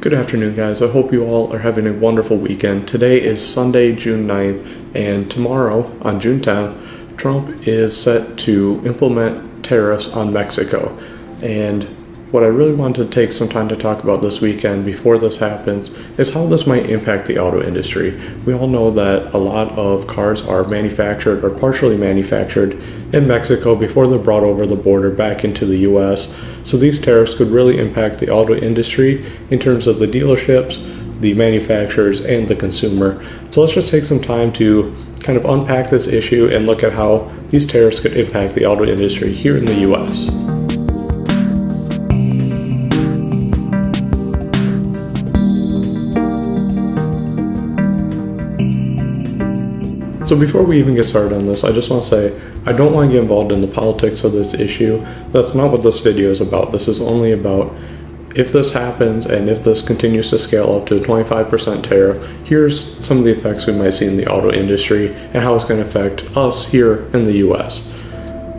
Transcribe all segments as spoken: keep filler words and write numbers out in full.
Good afternoon, guys. I hope you all are having a wonderful weekend. Today is Sunday, June ninth, and tomorrow, on June tenth, Trump is set to implement tariffs on Mexico. And what I really wanted to take some time to talk about this weekend before this happens is how this might impact the auto industry. We all know that a lot of cars are manufactured or partially manufactured in Mexico before they're brought over the border back into the U S. So these tariffs could really impact the auto industry in terms of the dealerships, the manufacturers, and the consumer. So let's just take some time to kind of unpack this issue and look at how these tariffs could impact the auto industry here in the U S. So before we even get started on this, I just want to say, I don't want to get involved in the politics of this issue. That's not what this video is about. This is only about, if this happens and if this continues to scale up to a twenty-five percent tariff, here's some of the effects we might see in the auto industry and how it's going to affect us here in the U S.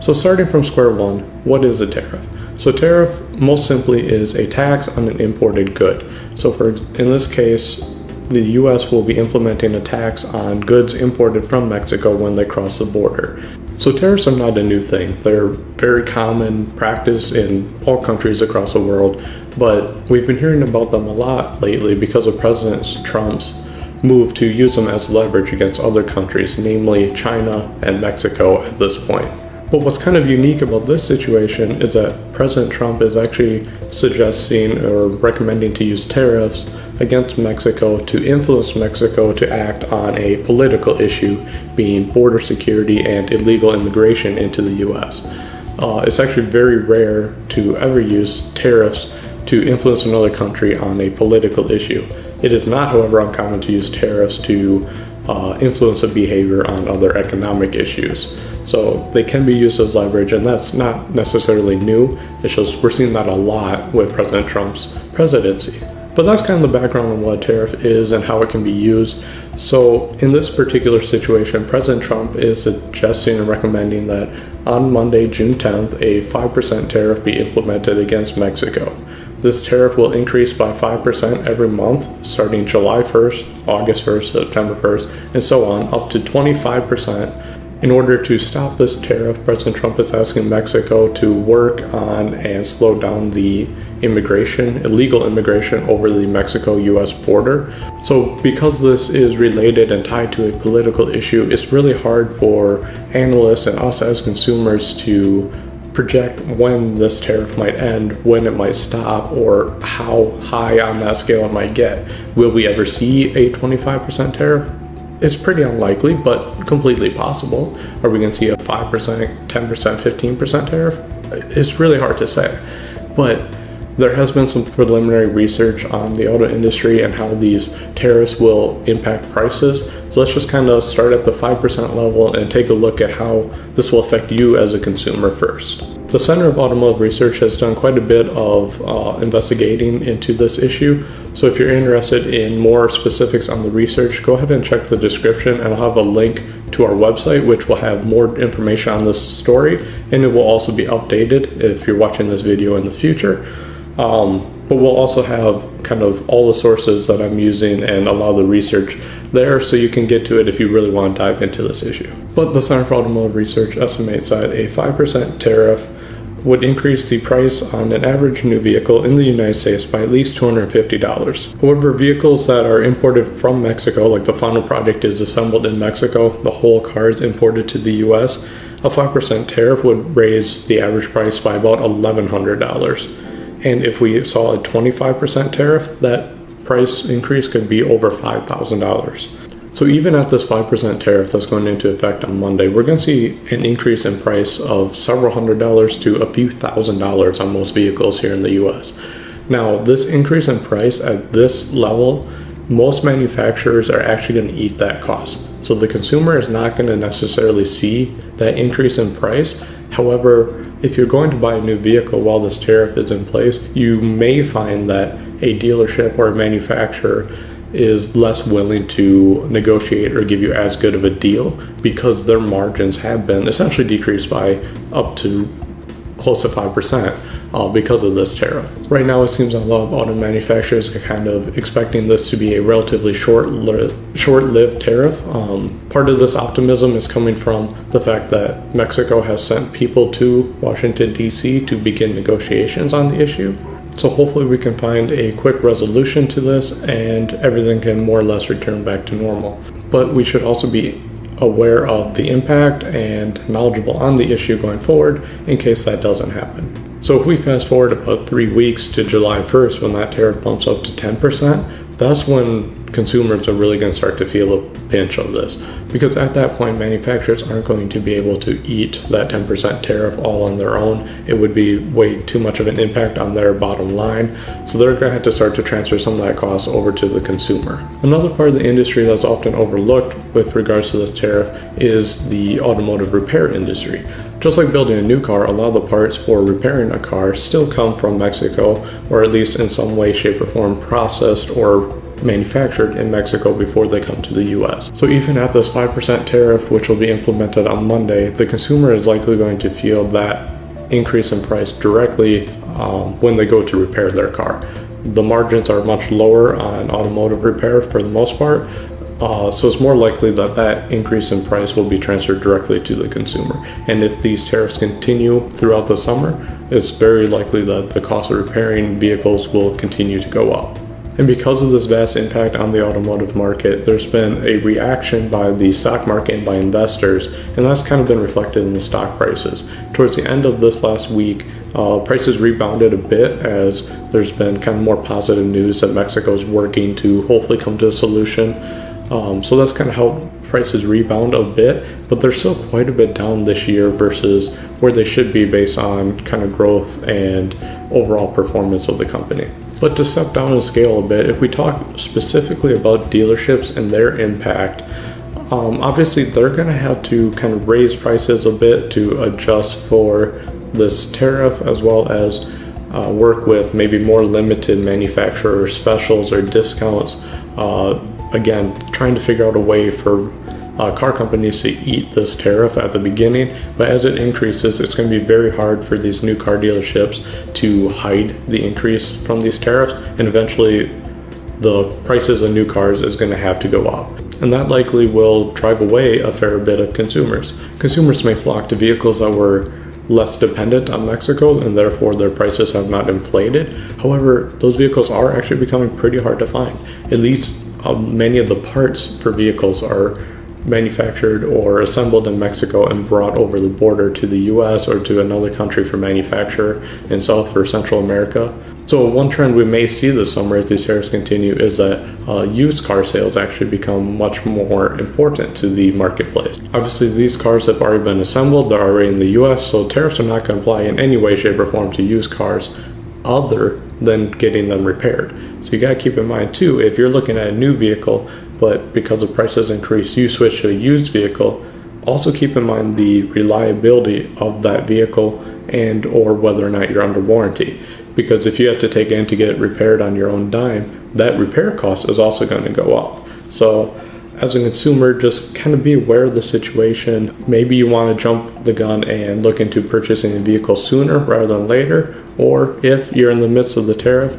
So starting from square one, what is a tariff? So tariff, most simply, is a tax on an imported good. So for in this case, the U S will be implementing a tax on goods imported from Mexico when they cross the border. So tariffs are not a new thing. They're very common practice in all countries across the world, but we've been hearing about them a lot lately because of President Trump's move to use them as leverage against other countries, namely China and Mexico at this point. But what's kind of unique about this situation is that President Trump is actually suggesting or recommending to use tariffs against Mexico to influence Mexico to act on a political issue, being border security and illegal immigration into the U S. Uh, it's actually very rare to ever use tariffs to influence another country on a political issue. It is not, however, uncommon to use tariffs to Uh, influence of behavior on other economic issues. So they can be used as leverage, and that's not necessarily new. It's just we're seeing that a lot with President Trump's presidency. But that's kind of the background on what a tariff is and how it can be used. So in this particular situation, President Trump is suggesting and recommending that on Monday, June tenth, a five percent tariff be implemented against Mexico. This tariff will increase by five percent every month, starting July first, August first, September first, and so on, up to twenty-five percent. In order to stop this tariff, President Trump is asking Mexico to work on and slow down the immigration, illegal immigration over the Mexico U S border. So because this is related and tied to a political issue, it's really hard for analysts and us as consumers to project when this tariff might end, when it might stop, or how high on that scale it might get. Will we ever see a twenty-five percent tariff? It's pretty unlikely, but completely possible. Are we going to see a five percent, ten percent, fifteen percent tariff? It's really hard to say. But there has been some preliminary research on the auto industry and how these tariffs will impact prices. So let's just kind of start at the five percent level and take a look at how this will affect you as a consumer first. The Center of Automotive Research has done quite a bit of uh, investigating into this issue. So if you're interested in more specifics on the research, go ahead and check the description, and I'll have a link to our website, which will have more information on this story, and it will also be updated if you're watching this video in the future. Um, but we'll also have kind of all the sources that I'm using and a lot of the research there, so you can get to it if you really want to dive into this issue. But the Center for Automotive Research estimates that a five percent tariff would increase the price on an average new vehicle in the United States by at least two hundred fifty dollars. However, vehicles that are imported from Mexico, like the final product is assembled in Mexico, the whole car is imported to the U S, a five percent tariff would raise the average price by about eleven hundred dollars. And if we saw a twenty-five percent tariff, that price increase could be over five thousand dollars. So even at this five percent tariff that's going into effect on Monday, we're going to see an increase in price of several hundred dollars to a few thousand dollars on most vehicles here in the U S. Now, this increase in price at this level, most manufacturers are actually going to eat that cost. So the consumer is not going to necessarily see that increase in price. However, if you're going to buy a new vehicle while this tariff is in place, you may find that a dealership or a manufacturer is less willing to negotiate or give you as good of a deal because their margins have been essentially decreased by up to close to five percent. uh, because of this tariff. Right now, it seems a lot of auto manufacturers are kind of expecting this to be a relatively short, li- short-lived tariff. Um, part of this optimism is coming from the fact that Mexico has sent people to Washington, D C to begin negotiations on the issue. So hopefully we can find a quick resolution to this and everything can more or less return back to normal. But we should also be aware of the impact and knowledgeable on the issue going forward in case that doesn't happen. So if we fast forward about three weeks to July first when that tariff bumps up to ten percent, that's when consumers are really going to start to feel a pinch of this, because at that point manufacturers aren't going to be able to eat that ten percent tariff all on their own. It would be way too much of an impact on their bottom line, so they're going to have to start to transfer some of that cost over to the consumer. Another part of the industry that's often overlooked with regards to this tariff is the automotive repair industry. Just like building a new car, a lot of the parts for repairing a car still come from Mexico, or at least in some way, shape, or form processed or manufactured in Mexico before they come to the U S. So even at this five percent tariff, which will be implemented on Monday, the consumer is likely going to feel that increase in price directly um, when they go to repair their car. The margins are much lower on automotive repair for the most part, uh, so it's more likely that that increase in price will be transferred directly to the consumer. And if these tariffs continue throughout the summer, it's very likely that the cost of repairing vehicles will continue to go up. And because of this vast impact on the automotive market, there's been a reaction by the stock market and by investors, and that's kind of been reflected in the stock prices. Towards the end of this last week, uh, prices rebounded a bit as there's been kind of more positive news that Mexico's working to hopefully come to a solution. Um, so that's kind of how prices rebound a bit, but they're still quite a bit down this year versus where they should be based on kind of growth and overall performance of the company. But to step down and scale a bit, if we talk specifically about dealerships and their impact, um, obviously they're going to have to kind of raise prices a bit to adjust for this tariff, as well as uh, work with maybe more limited manufacturer specials or discounts. Uh, again, trying to figure out a way for Uh, car companies to eat this tariff at the beginning, but as it increases, it's going to be very hard for these new car dealerships to hide the increase from these tariffs, and eventually the prices of new cars is going to have to go up. And that likely will drive away a fair bit of consumers. Consumers may flock to vehicles that were less dependent on Mexico, and therefore their prices have not inflated. However, those vehicles are actually becoming pretty hard to find. At least uh, many of the parts for vehicles are manufactured or assembled in Mexico and brought over the border to the U S or to another country for manufacture in South or Central America. So one trend we may see this summer if these tariffs continue is that uh, used car sales actually become much more important to the marketplace. Obviously these cars have already been assembled, they're already in the U S, so tariffs are not going to apply in any way, shape, or form to used cars other than getting them repaired. So you got to keep in mind too, if you're looking at a new vehicle, but because the prices increase, you switch to a used vehicle, also keep in mind the reliability of that vehicle and or whether or not you're under warranty. Because if you have to take it in to get it repaired on your own dime, that repair cost is also going to go up. So as a consumer, just kind of be aware of the situation. Maybe you want to jump the gun and look into purchasing a vehicle sooner rather than later, or if you're in the midst of the tariff,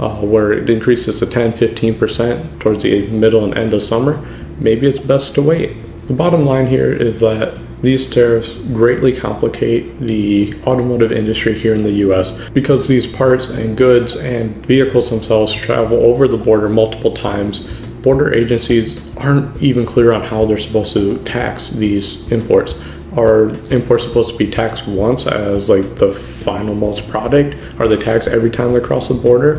Uh, where it increases to ten to fifteen percent towards the middle and end of summer, maybe it's best to wait. The bottom line here is that these tariffs greatly complicate the automotive industry here in the U S because these parts and goods and vehicles themselves travel over the border multiple times. Border agencies aren't even clear on how they're supposed to tax these imports. Are imports supposed to be taxed once as like the final most product? Are they taxed every time they cross the border?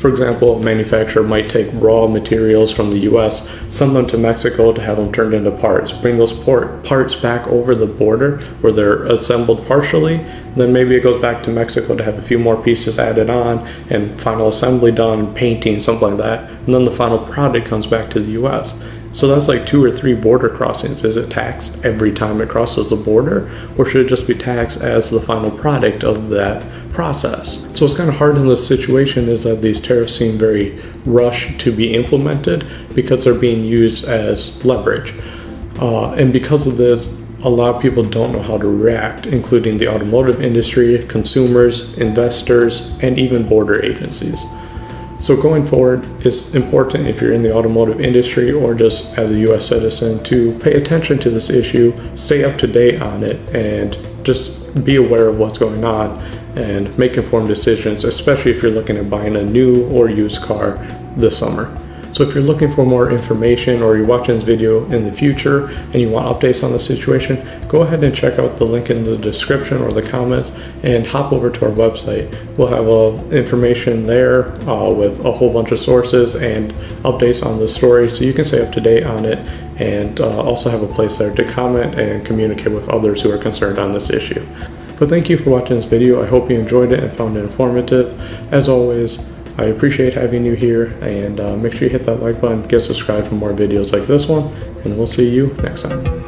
For example, a manufacturer might take raw materials from the U S, send them to Mexico to have them turned into parts, bring those port parts back over the border where they're assembled partially, then maybe it goes back to Mexico to have a few more pieces added on and final assembly done, painting, something like that, and then the final product comes back to the U S. So that's like two or three border crossings. Is it taxed every time it crosses the border, or should it just be taxed as the final product of that process? So what's kind of hard in this situation is that these tariffs seem very rushed to be implemented because they're being used as leverage. Uh, and because of this, A lot of people don't know how to react, including the automotive industry, consumers, investors, and even border agencies. So going forward, it's important if you're in the automotive industry or just as a U S citizen to pay attention to this issue, stay up to date on it, and just be aware of what's going on and make informed decisions, especially if you're looking at buying a new or used car this summer. So if you're looking for more information or you're watching this video in the future and you want updates on the situation, go ahead and check out the link in the description or the comments and hop over to our website. We'll have uh, information there uh, with a whole bunch of sources and updates on the story so you can stay up to date on it, and uh, also have a place there to comment and communicate with others who are concerned on this issue. But thank you for watching this video. I hope you enjoyed it and found it informative. As always, I appreciate having you here, and uh, make sure you hit that like button, get subscribed for more videos like this one, and we'll see you next time.